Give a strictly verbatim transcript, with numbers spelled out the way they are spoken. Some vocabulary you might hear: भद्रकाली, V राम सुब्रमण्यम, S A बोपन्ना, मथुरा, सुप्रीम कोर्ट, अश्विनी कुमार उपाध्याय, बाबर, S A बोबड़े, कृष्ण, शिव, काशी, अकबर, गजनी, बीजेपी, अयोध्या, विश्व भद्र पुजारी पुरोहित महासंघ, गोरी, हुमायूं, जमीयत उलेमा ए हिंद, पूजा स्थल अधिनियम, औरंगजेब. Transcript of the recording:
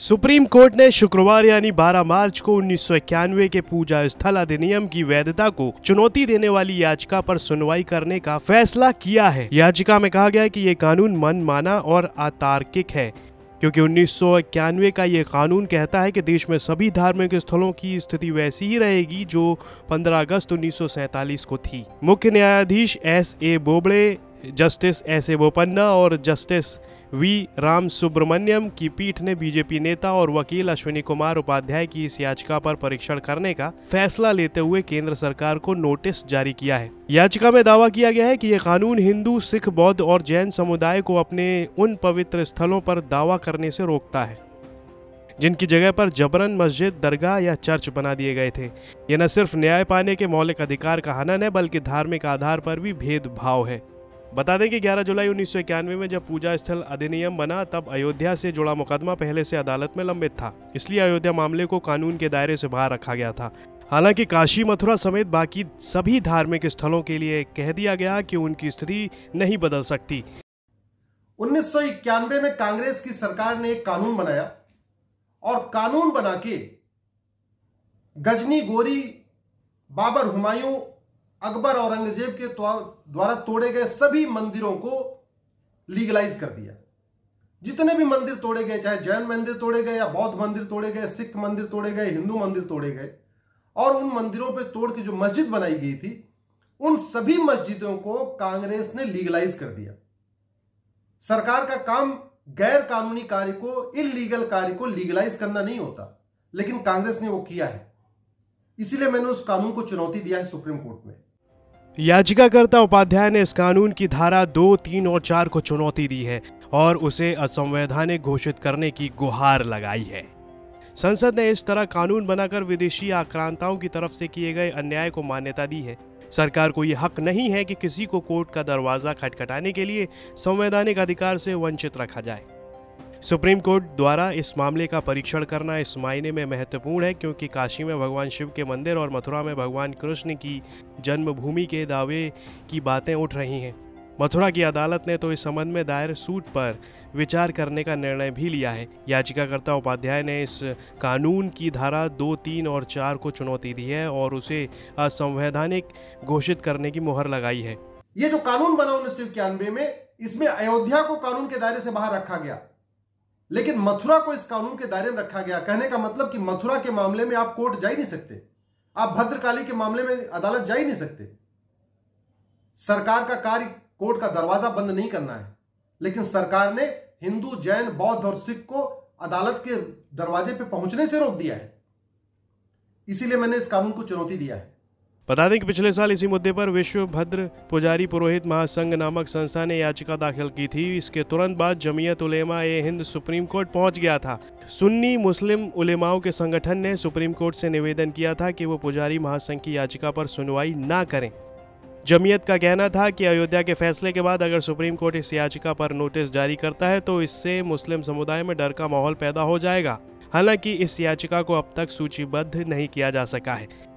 सुप्रीम कोर्ट ने शुक्रवार यानी बारह मार्च को उन्नीस सौ इक्यानवे के पूजा स्थल अधिनियम की वैधता को चुनौती देने वाली याचिका पर सुनवाई करने का फैसला किया है। याचिका में कहा गया है कि ये कानून मनमाना और अतार्किक है, क्योंकि उन्नीस सौ इक्यानवे का ये कानून कहता है कि देश में सभी धार्मिक स्थलों की स्थिति वैसी ही रहेगी जो पंद्रह अगस्त उन्नीस सौ सैंतालीस को थी। मुख्य न्यायाधीश S A बोबड़े, justice S A बोपन्ना और जस्टिस वी राम सुब्रमण्यम की पीठ ने बीजेपी नेता और वकील अश्विनी कुमार उपाध्याय की इस याचिका पर परीक्षण करने का फैसला लेते हुए केंद्र सरकार को नोटिस जारी किया है। याचिका में दावा किया गया है कि यह कानून हिंदू, सिख, बौद्ध और जैन समुदाय को अपने उन पवित्र स्थलों पर दावा करने से रोकता है जिनकी जगह पर जबरन मस्जिद, दरगाह या चर्च बना दिए गए थे। यह न सिर्फ न्याय पाने के मौलिक अधिकार का हनन है, बल्कि धार्मिक आधार पर भी भेदभाव है। बता दें कि ग्यारह जुलाई उन्नीस सौ इक्यानवे में जब पूजा स्थल अधिनियम बना, तब अयोध्या से जुड़ा मुकदमा पहले से अदालत में लंबित था, इसलिए अयोध्या मामले को कानून के दायरे से बाहर रखा गया था। हालांकि काशी, मथुरा समेत बाकी सभी धार्मिक स्थलों के लिए कह दिया गया कि उनकी स्थिति नहीं बदल सकती। उन्नीस सौ इक्यानवे में कांग्रेस की सरकार ने एक कानून बनाया और कानून बना के गजनी, गोरी, बाबर, हुमायूं, अकबर, औरंगजेब के द्वारा तोड़े गए सभी मंदिरों को लीगलाइज कर दिया। जितने भी मंदिर तोड़े गए, चाहे जैन मंदिर तोड़े गए या बौद्ध मंदिर तोड़े गए, सिख मंदिर तोड़े गए, हिंदू मंदिर तोड़े गए, और उन मंदिरों पे तोड़ के जो मस्जिद बनाई गई थी, उन सभी मस्जिदों को कांग्रेस ने लीगलाइज कर दिया। सरकार का काम गैर कानूनी कार्य को, इलीगल कार्य को लीगलाइज करना नहीं होता, लेकिन कांग्रेस ने वो किया है। इसीलिए मैंने उस कानून को चुनौती दिया है सुप्रीम कोर्ट में। याचिकाकर्ता उपाध्याय ने इस कानून की धारा दो, तीन और चार को चुनौती दी है और उसे असंवैधानिक घोषित करने की गुहार लगाई है। संसद ने इस तरह कानून बनाकर विदेशी आक्रांताओं की तरफ से किए गए अन्याय को मान्यता दी है। सरकार को यह हक नहीं है कि किसी को कोर्ट का दरवाजा खटखटाने के लिए संवैधानिक अधिकार से वंचित रखा जाए। सुप्रीम कोर्ट द्वारा इस मामले का परीक्षण करना इस मायने में महत्वपूर्ण है क्योंकि काशी में भगवान शिव के मंदिर और मथुरा में भगवान कृष्ण की जन्मभूमि के दावे की बातें उठ रही हैं। मथुरा की अदालत ने तो इस संबंध में दायर सूट पर विचार करने का निर्णय भी लिया है। याचिकाकर्ता उपाध्याय ने इस कानून की धारा दो, तीन और चार को चुनौती दी है और उसे असंवैधानिक घोषित करने की मुहर लगाई है। ये जो कानून बना उन्नीस सौ इक्यानवे में, इसमें अयोध्या को कानून के दायरे से बाहर रखा गया, लेकिन मथुरा को इस कानून के दायरे में रखा गया। कहने का मतलब कि मथुरा के मामले में आप कोर्ट जा ही नहीं सकते, आप भद्रकाली के मामले में अदालत जा ही नहीं सकते। सरकार का कार्य कोर्ट का दरवाजा बंद नहीं करना है, लेकिन सरकार ने हिंदू, जैन, बौद्ध और सिख को अदालत के दरवाजे पे पहुंचने से रोक दिया है। इसीलिए मैंने इस कानून को चुनौती दिया है। बता दें कि पिछले साल इसी मुद्दे पर विश्व भद्र पुजारी पुरोहित महासंघ नामक संस्था ने याचिका दाखिल की थी। इसके तुरंत बाद जमीयत उलेमा ए हिंद सुप्रीम कोर्ट पहुंच गया था। सुन्नी मुस्लिम उलेमाओं के संगठन ने सुप्रीम कोर्ट से निवेदन किया था कि वो पुजारी महासंघ की याचिका पर सुनवाई ना करें। जमीयत का कहना था कि अयोध्या के फैसले के बाद अगर सुप्रीम कोर्ट इस याचिका पर नोटिस जारी करता है तो इससे मुस्लिम समुदाय में डर का माहौल पैदा हो जाएगा। हालांकि इस याचिका को अब तक सूचीबद्ध नहीं किया जा सका है।